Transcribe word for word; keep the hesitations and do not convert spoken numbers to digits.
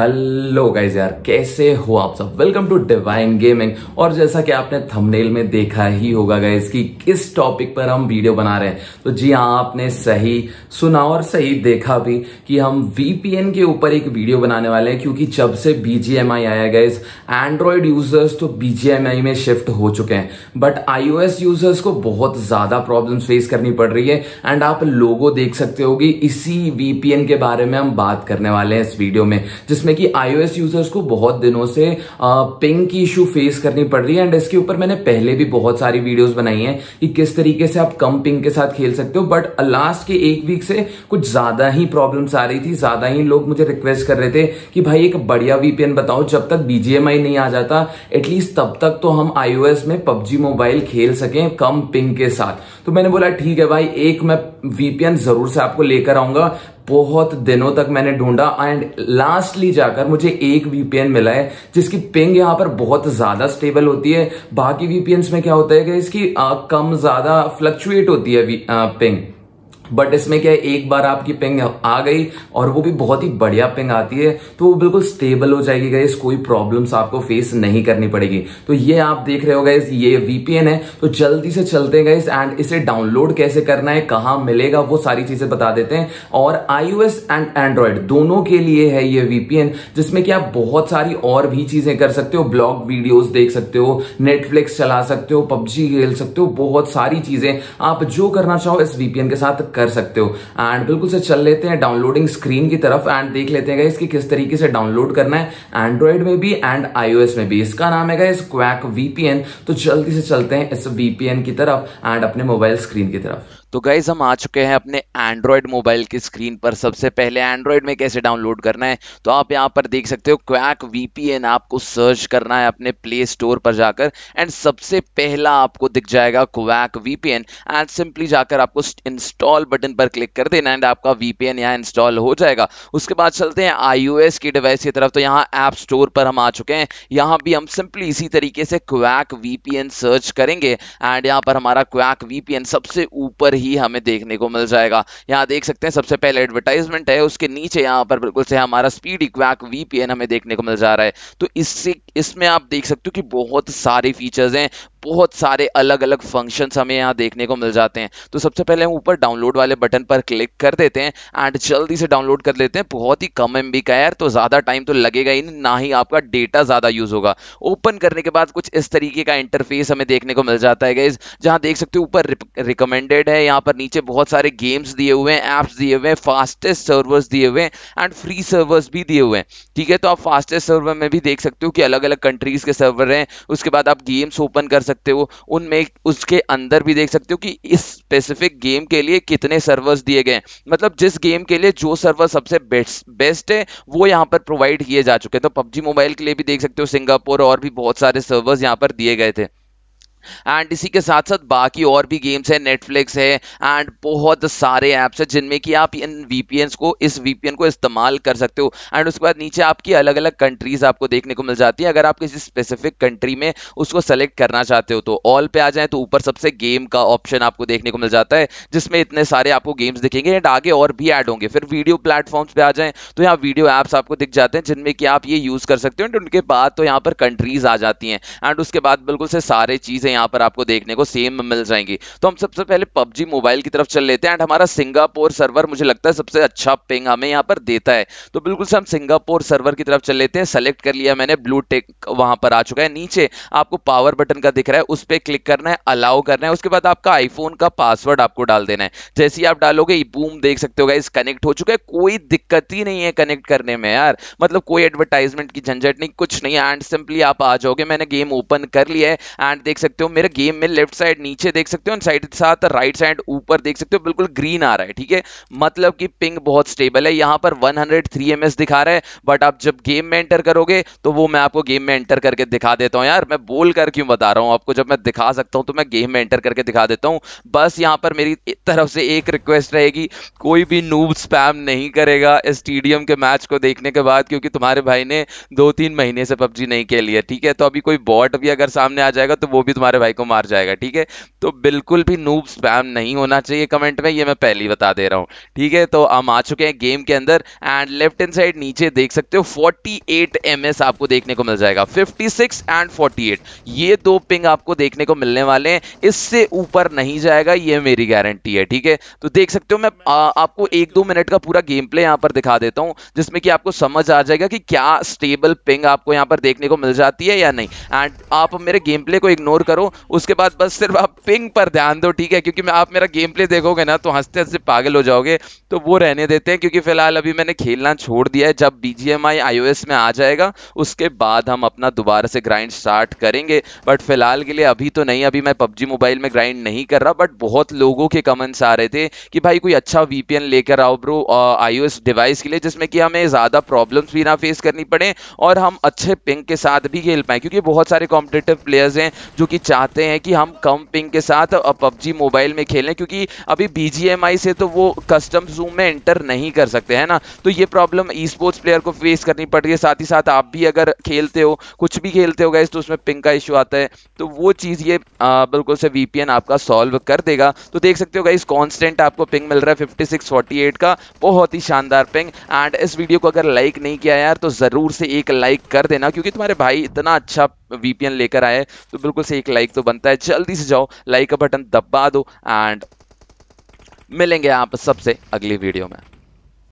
Hello guys यार, कैसे हो आप सब। Welcome to Divine Gaming. और जैसा कि आपने थंबनेल में देखा ही होगा गाइज कि किस टॉपिक पर हम वीडियो बना रहे हैं, तो जी हाँ, आपने सही सुना और सही देखा भी कि हम वीपीएन के ऊपर एक वीडियो बनाने वाले हैं, क्योंकि जब से बीजीएमआई आया गाइज, एंड्रॉयड यूजर्स तो बीजीएमआई में शिफ्ट हो चुके हैं, बट आईओएस यूजर्स को बहुत ज्यादा प्रॉब्लम फेस करनी पड़ रही है। एंड आप लोगो देख सकते हो कि इसी वीपीएन के बारे में हम बात करने वाले हैं इस वीडियो में, जिसमें कि iOS यूजर्स को बहुत दिनों से पिंग की इशू फेस करनी पड़ रही है। एंड इसके ऊपर मैंने पहले भी बहुत सारी वीडियोस बनाई हैं कि किस तरीके से आप कम पिंग के साथ खेल सकते हो, बट लास्ट के एक वीक से कुछ ज्यादा ही प्रॉब्लम्स आ रही थी। ज्यादा ही लोग मुझे रिक्वेस्ट कर रहे थे कि भाई एक बढ़िया वीपीएन बताओ, जब तक बीजीएमआई नहीं आ जाता एटलीस्ट तब तक तो हम iOS में पबजी मोबाइल खेल सकें कम पिंग के साथ। तो मैंने बोला ठीक है भाई, एक मैं वीपीएन जरूर से आपको लेकर आऊंगा। बहुत दिनों तक मैंने ढूंढा एंड लास्टली जाकर मुझे एक वीपीएन मिला है जिसकी पिंग यहाँ पर बहुत ज्यादा स्टेबल होती है। बाकी वीपीएन्स में क्या होता है कि इसकी आ, कम ज्यादा फ्लक्चुएट होती है आ, पिंग, बट इसमें क्या है, एक बार आपकी पिंग आ गई और वो भी बहुत ही बढ़िया पिंग आती है तो वो बिल्कुल स्टेबल हो जाएगी गाइस, कोई प्रॉब्लम्स आपको फेस नहीं करनी पड़ेगी। तो ये आप देख रहे हो गाइस, ये वीपीएन है। तो जल्दी से चलते हैं गाइस एंड इसे डाउनलोड कैसे करना है, कहाँ मिलेगा, वो सारी चीजें बता देते हैं। और आईओएस एंड एंड्रॉयड दोनों के लिए है ये वीपीएन, जिसमें कि आप बहुत सारी और भी चीजें कर सकते हो, ब्लॉग वीडियोज देख सकते हो, नेटफ्लिक्स चला सकते हो, पबजी खेल सकते हो, बहुत सारी चीजें आप जो करना चाहो इस वीपीएन के साथ कर सकते हो। एंड बिल्कुल से चल लेते हैं डाउनलोडिंग स्क्रीन की तरफ एंड देख लेते हैं गाइस कि किस तरीके से डाउनलोड करना है, एंड्रॉइड में भी एंड आईओएस में भी। इसका नाम है गाइस क्वैक वीपीएन। तो जल्दी से चलते हैं इस वीपीएन की तरफ एंड अपने मोबाइल स्क्रीन की तरफ। तो गाइज हम आ चुके हैं अपने एंड्रॉयड मोबाइल की स्क्रीन पर। सबसे पहले एंड्रॉयड में कैसे डाउनलोड करना है, तो आप यहाँ पर देख सकते हो क्वैक वीपीएन, आपको सर्च करना है अपने प्ले स्टोर पर जाकर एंड सबसे पहला आपको दिख जाएगा क्वैक वीपीएन एंड सिंपली जाकर आपको इंस्टॉल बटन पर क्लिक कर देना एंड आपका वीपीएन यहाँ इंस्टॉल हो जाएगा। उसके बाद चलते हैं आईओएस की डिवाइस की तरफ। तो यहाँ ऐप स्टोर पर हम आ चुके हैं, यहाँ भी हम सिंपली इसी तरीके से क्वैक वीपीएन सर्च करेंगे एंड यहाँ पर हमारा क्वैक वीपीएन सबसे ऊपर ही हमें देखने को मिल जाएगा। यहाँ देख सकते हैं सबसे पहले एडवर्टाइजमेंट है, उसके नीचे यहाँ पर बिल्कुल से हमारा स्पीडी क्वैक वीपीएन हमें देखने को मिल जा रहा है। तो इससे इसमें आप देख सकते हो कि बहुत सारे फीचर्स हैं, बहुत सारे अलग अलग फंक्शंस हमें यहाँ देखने को मिल जाते हैं। तो सबसे पहले हम ऊपर डाउनलोड वाले बटन पर क्लिक कर देते हैं एंड जल्दी से डाउनलोड कर लेते हैं। बहुत ही कम एमबी का यार, तो ज़्यादा टाइम तो लगेगा ही नहीं, ना ही आपका डेटा ज़्यादा यूज़ होगा। ओपन करने के बाद कुछ इस तरीके का इंटरफेस हमें देखने को मिल जाता है गाइज, जहाँ देख सकते हो ऊपर रिकमेंडेड है, यहाँ पर नीचे बहुत सारे गेम्स दिए हुए हैं, ऐप्स दिए हुए हैं, फास्टेस्ट सर्वर्स दिए हुए हैं एंड फ्री सर्वर्स भी दिए हुए हैं। ठीक है, तो आप फास्टेस्ट सर्वर में भी देख सकते हो कि अलग अलग कंट्रीज़ के सर्वर हैं। उसके बाद आप गेम्स ओपन कर सकते हो, उनमें उसके अंदर भी देख सकते हो कि इस स्पेसिफिक गेम के लिए कितने सर्वर्स दिए गए हैं, मतलब जिस गेम के लिए जो सर्वर सबसे बेस्ट बेस्ट है वो यहाँ पर प्रोवाइड किए जा चुके हैं। तो पबजी मोबाइल के लिए भी देख सकते हो सिंगापुर और भी बहुत सारे सर्वर्स यहाँ पर दिए गए थे एंड इसी के साथ साथ बाकी और भी गेम्स हैं, नेटफ्लिक्स है एंड बहुत सारे ऐप्स हैं जिनमें कि आप इन वीपीएन्स को इस वीपीएन को इस्तेमाल कर सकते हो। एंड उसके बाद नीचे आपकी अलग अलग कंट्रीज़ आपको देखने को मिल जाती है, अगर आप किसी स्पेसिफिक कंट्री में उसको सेलेक्ट करना चाहते हो तो ऑल पे आ जाएं तो ऊपर सबसे गेम का ऑप्शन आपको देखने को मिल जाता है, जिसमें इतने सारे आपको गेम्स दिखेंगे एंड आगे और भी ऐड होंगे। फिर वीडियो प्लेटफॉर्म्स पे आ जाएँ तो यहाँ वीडियो ऐप्स आपको दिख जाते हैं जिनमें कि आप ये यूज़ कर सकते हो एंड उनके बाद तो यहाँ पर कंट्रीज़ आ जाती हैं एंड उसके बाद बिल्कुल से सारे चीज़ें यहाँ पर आपको देखने को सेम मिल जाएंगी। तो हम सबसे पहले पबजी मोबाइल की तरफ चल लेते हैं एंड हमारा सिंगापुर सर्वर मुझे लगता है सबसे अच्छा पिंग हमें यहाँ पर देता है, तो बिल्कुल से हम सिंगापुर सर्वर की तरफ चल लेते हैं। सेलेक्ट कर लिया मैंने, ब्लू टेक वहां पर आ चुका है, नीचे आपको पावर बटन का दिख रहा है, उस पर क्लिक करना है, अलाउ करना है। उसके बाद आपका आईफोन का पासवर्ड आपको डाल देना है। जैसे ही आप डालोगे बूम देख सकते हो गाइस कनेक्ट हो चुका है, कोई दिक्कत ही नहीं है कनेक्ट करने में यार, मतलब कोई एडवर्टाइजमेंट की झंझट नहीं, कुछ नहीं एंड सिंपली आप आ जाओगे। मैंने गेम ओपन कर लिया है एंड देख सकते तो मेरे गेम में लेफ्ट साइड नीचे देख सकते हो और साइड साथ राइट साइड ऊपर देख सकते हो बिल्कुल ग्रीन आ रहा है। ठीक है, मतलब कि पिंग बहुत स्टेबल है, यहाँ पर एक सौ तीन एम एस दिखा रहा है, बट आप जब गेम में एंटर करोगे तो वो मैं आपको गेम में एंटर करके दिखा देता हूँ। यार मैं बोल कर क्यों बता रहा हूँ आपको, जब मैं दिखा सकता हूँ तो मैं गेम में एंटर करके दिखा देता हूँ। बस यहाँ पर मेरी तरफ से एक रिक्वेस्ट रहेगी, कोई भी नूब स्पैम नहीं करेगा स्टेडियम के मैच को देखने के बाद, क्योंकि तुम्हारे भाई ने दो तीन महीने से पबजी नहीं खेली है। ठीक है, तो अभी कोई बॉट भी अगर सामने आ जाएगा तो वो भी तुम्हारे तुम्हारे भाई को मार जाएगा। ठीक है, तो बिल्कुल भी नूब स्पैम नहीं होना चाहिए कमेंट में, ये मैं पहले ही बता दे रहा हूँ। ठीक है, तो हम आ चुके हैं गेम के अंदर एंड लेफ्ट हैंड साइड नीचे देख सकते हो फोर्टी एट एम एस आपको देखने को मिल जाएगा, fifty six and forty eight, ये दो पिंग आपको देखने को मिलने वाले हैं, इससे ऊपर नहीं जाएगा, ये मेरी गारंटी है। ठीक है, तो देख सकते हो मैं आ, आपको एक दो मिनट का पूरा गेम प्ले यहाँ पर दिखा देता हूँ जिसमें कि आपको समझ आ जाएगा कि क्या स्टेबल पिंग आपको यहाँ पर देखने को मिल जाती है या नहीं। एंड आप मेरे गेम प्ले को इग्नोर करो, उसके बाद बस सिर्फ आप पिंग पर ध्यान दो। ठीक है, क्योंकि मैं आप मेरा गेम प्ले देखोगे ना तो हंसते हंसते पागल हो जाओगे, तो वो रहने देते हैं क्योंकि फिलहाल अभी मैंने खेलना छोड़ दिया है। जब बीजीएमआई आईओएस में आ जाएगा उसके बाद हम अपना दोबारा से ग्राइंड स्टार्ट करेंगे, बट फिलहाल के लिए अभी तो नहीं, अभी मैं पबजी मोबाइल में ग्राइंड नहीं कर रहा। बट बहुत लोगों के कमेंट्स आ रहे थे कि भाई कोई अच्छा वीपीएन लेकर आओ ब्रो आईओएस डिवाइस के लिए, जिसमें कि हमें ज्यादा प्रॉब्लम्स भी ना फेस करनी पड़े और हम अच्छे पिंग के साथ भी खेल पाए, क्योंकि बहुत सारे कॉम्पिटिटिव प्लेयर्स हैं जो कि चाहते हैं कि हम कम पिंग के साथ पबजी मोबाइल में खेलें, क्योंकि अभी बीजीएमआई से तो वो कस्टम जूम में एंटर नहीं कर सकते हैं ना, तो ये प्रॉब्लम ई स्पोर्ट्स प्लेयर को फेस करनी पड़ रही है। साथ ही साथ आप भी अगर खेलते हो, कुछ भी खेलते हो गाइस, तो उसमें पिंग का इश्यू आता है, तो वो चीज़ ये बिल्कुल से वीपीएन आपका सॉल्व कर देगा। तो देख सकते हो गाइस कांस्टेंट आपको पिंग मिल रहा है फिफ्टी सिक्स फोर्टी एट का, बहुत ही शानदार पिंग। एंड इस वीडियो को अगर लाइक नहीं किया यार तो ज़रूर से एक लाइक कर देना, क्योंकि तुम्हारे भाई इतना अच्छा वीपीएन लेकर आए तो बिल्कुल से एक लाइक तो बनता है। जल्दी से जाओ लाइक का बटन दबा दो एंड मिलेंगे आप सबसे अगली वीडियो में।